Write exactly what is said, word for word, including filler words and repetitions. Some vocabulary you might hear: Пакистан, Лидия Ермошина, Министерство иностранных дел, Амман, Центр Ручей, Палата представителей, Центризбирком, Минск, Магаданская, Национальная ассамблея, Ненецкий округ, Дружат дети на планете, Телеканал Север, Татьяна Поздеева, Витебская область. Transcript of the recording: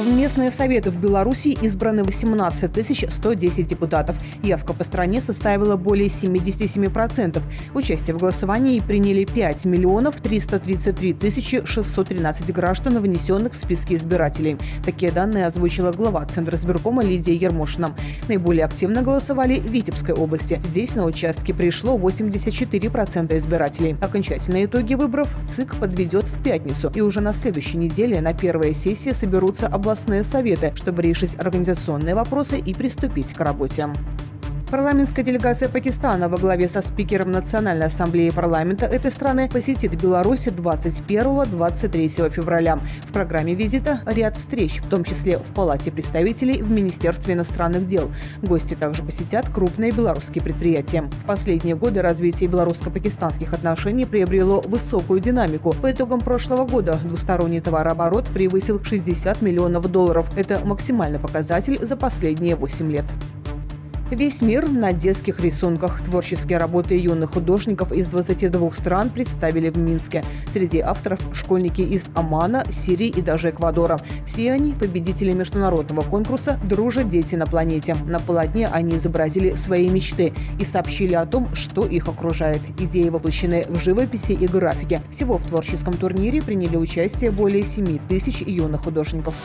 В местные советы в Беларуси избраны восемнадцать тысяч сто десять депутатов. Явка по стране составила более семидесяти семи процентов. Участие в голосовании приняли пять миллионов триста тридцать три тысячи шестьсот тринадцать граждан, внесенных в списки избирателей. Такие данные озвучила глава Центризбиркома Лидия Ермошина. Наиболее активно голосовали в Витебской области. Здесь на участки пришло восемьдесят четыре процента избирателей. Окончательные итоги выборов ЦИК подведет в пятницу. И уже на следующей неделе на первой сессии соберутся областные советы, чтобы решить организационные вопросы и приступить к работе. Парламентская делегация Пакистана во главе со спикером Национальной ассамблеи парламента этой страны посетит Беларусь двадцать первого — двадцать третьего февраля. В программе визита ряд встреч, в том числе в Палате представителей, в Министерстве иностранных дел. Гости также посетят крупные белорусские предприятия. В последние годы развитие белорусско-пакистанских отношений приобрело высокую динамику. По итогам прошлого года двусторонний товарооборот превысил шестьдесят миллионов долларов. Это максимальный показатель за последние восемь лет. Весь мир на детских рисунках. Творческие работы юных художников из двадцати двух стран представили в Минске. Среди авторов – школьники из Аммана, Сирии и даже Эквадора. Все они – победители международного конкурса «Дружат дети на планете». На полотне они изобразили свои мечты и сообщили о том, что их окружает. Идеи воплощены в живописи и графике. Всего в творческом турнире приняли участие более семи тысяч юных художников.